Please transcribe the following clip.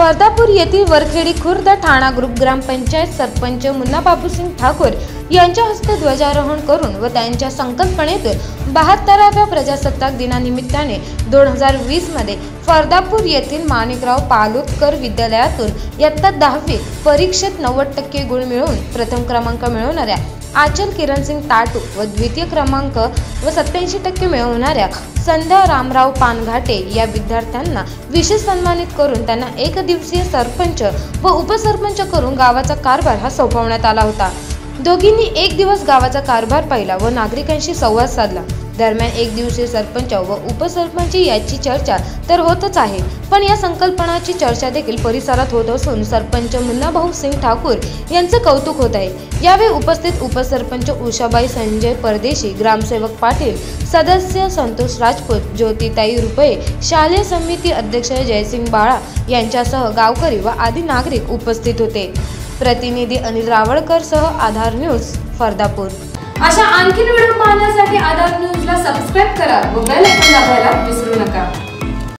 फर्दापूर येथील वरखेडी खुर्द ठाणा ग्रुप ग्रामपंचायत सरपंच मुन्ना बाबू सिंह ठाकुर यांच्या हस्ते ध्वजारोहण करून व त्यांच्या संकल्पनेतून 72व्या प्रजासत्ताक दिनानिमित्ताने 2020 मध्ये फर्दापूर येथील माणिकराव पालोकर विद्यालयातून इयत्ता 10वी परीक्षेत 90% गुण मिळवून प्रथम क्रमांक मिळवणाऱ्या आचल किरण सिंह ताटू व द्वितीय क्रमांक व 87% मिळवणाऱ्या संध्या रामराव पानगाटे या विद्यार्थ्यांना विशेष सन्मानित करून त्यांना एक दिवसीय सरपंच व उपसरपंच करून गावाचा कारभार हा सोपवण्यात आला होता। दोघींनी एक दिवस गावाचा कारभार पाहिला व नागरिकांशी संवाद साधला। दरम्यान एक दिवसीय सरपंच व उपसरपंच याची चर्चा तर होतच आहे, पण या संकल्पनाची चर्चा देखील परिसरात होत असून सरपंच मुन्ना बाबू सिंह ठाकूर यांचे कौतुक होत आहे। यावेळी उपस्थित उपसरपंच उषाबाई संजय परदेशी, ग्रामसेवक पाटील, सदस्य संतोष राजपूत, ज्योतिताई रुपये, शालेय समिती अध्यक्ष जयसिंह बाळा यांच्यासह गावकरी व आदी नागरिक उपस्थित होते। प्रतिनिधी अनिल रावळकर सह आधार न्यूज फर्दापूर। अशा आणखी व्हिडिओ पाहण्यासाठी आधार न्यूजला सबस्क्राइब करा व बेल आयकॉन दाबायला विसरू नका।